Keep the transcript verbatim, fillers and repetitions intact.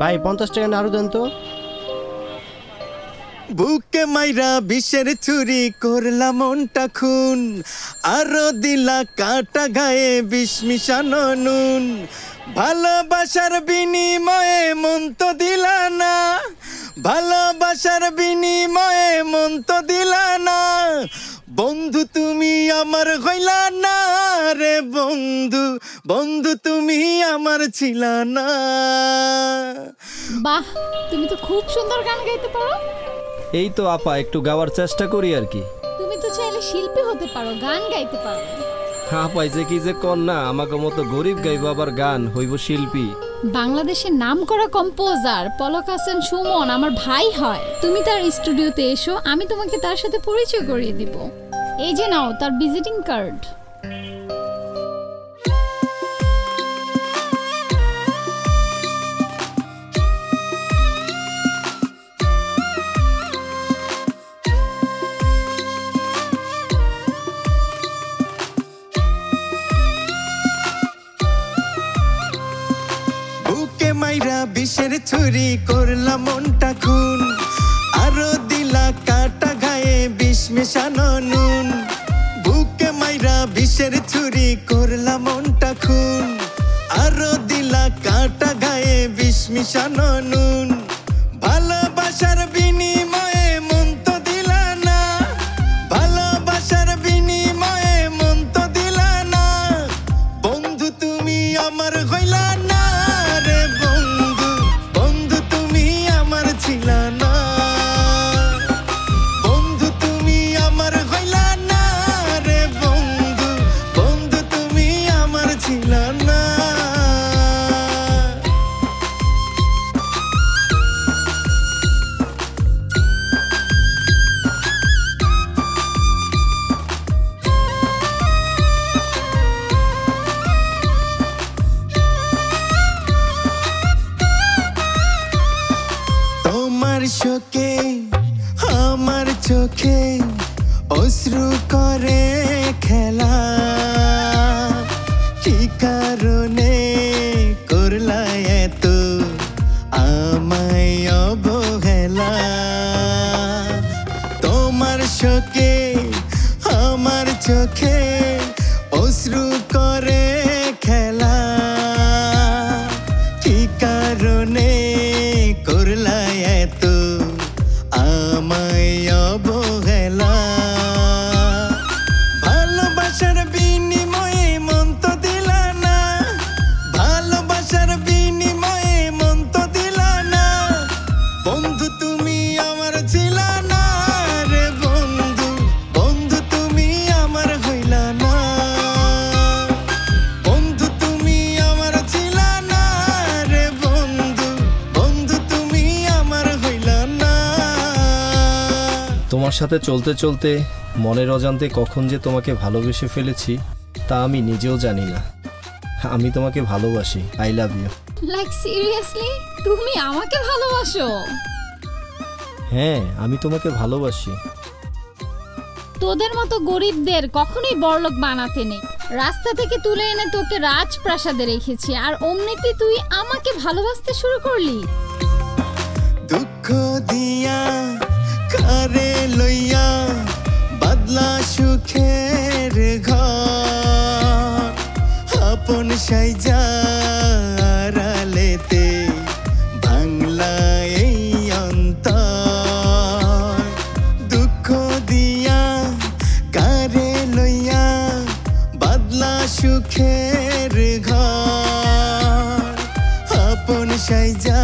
ভাই পঞ্চাশ টাকা নাড়ু দেন তো। বুকে মাইরা বিষের ছুরি করলা মনটা খুন, আরো দিলা কাটা গায়ে বিষ মিশানো নুন, ভালোবাসার বিনিময়ে মন তো দিলা না, ভালোবাসার বিনিময়ে মন তো দিলা না, বন্ধু তুমি আমার হইলা না রে বন্ধু, বন্ধু তুমি আমার ছিলা না। বাহ, তুমি তো খুব সুন্দর গান গাইতে পারো। এই তো আপা একটু গাওয়ার চেষ্টা করি আর কি। তুমি তো চাইলে শিল্পী হতে পারো, গান গাইতে পারো। হ্যাঁ পাইছে কি যে কর না, আমাকে মতো গরিব গাইবা আবার গান হইব শিল্পী। বাংলাদেশের নামকরা কম্পোজার পলক হাসান সুমন আমার ভাই হয়। তুমি তার স্টুডিওতে এসো, আমি তোমাকে তার সাথে পরিচয় করিয়ে দিব। এই যে নাও তার ভিজিটিং কার্ড। মাইরা বিষের ছুরি করলা মনটা খুন, আরো দিলা কাটা গায়ে বিষ মেশানো নুন, বুকে মাইরা বিষের ছুরি করলা মনটা খুন, আরো দিলা কাটা গায়ে বিষ মেশানো নুন, ভালোবাসার বিনিময়ে মন তো দিলা না, ভালোবাসার বিনিময়ে মন তো দিলা না, বন্ধু তুমি আমার হইলা না রে বন্ধু, বন্ধু তুমি আমার ছিলা না, বন্ধু তুমি আমার হইলা না রে বন্ধু, বন্ধু তুমি আমার ছিলা না। শোকে আমার চোখে অশ্রু করে খেলা, কি কারণে করলা এত আমায় অবহেলা, তোমার শোকে আমার চোখে অশ্রু করে খেলা, কি কারণে করলা এত আমায় অবহেলা, ভালোবাসার বিনিময়ে মন তো দিলা না, ভালোবাসার বিনিময়ে মন তো দিলা না, বন্ধু তুমি আমার ছিলা না রে বন্ধু, বন্ধু তুমি আমার হইলা না, বন্ধু তুমি আমার ছিলা না রে বন্ধু, বন্ধু তুমি আমার হইলা না। তোমার সাথে চলতে চলতে মনের অজান্তে কখন যে তোমাকে ভালোবেসে ফেলেছি তা আমি নিজেও জানি না। আমি তোমাকে ভালোবাসি, I love you. Like seriously তুমি আমাকে ভালোবাসো? হ্যাঁ আমি তোমাকে ভালোবাসি। তোদের মতো গরিবদের কখনোই বড়লোক বানাতে নেই। রাস্তা থেকে তুলে এনে তোকে রাজপ্রাসাদে রেখেছি, আর অমনিতে তুই আমাকে ভালোবাসতে শুরু করলি। দুঃখ দিয়া কারে লইয়া বাদলা সুখের ঘর, আপন সাইজা আড়ালেতে বাংলা এই অন্তর, দুঃখ দিয়া কারে লইয়া বাদলা সুখের ঘর, আপন সাইজা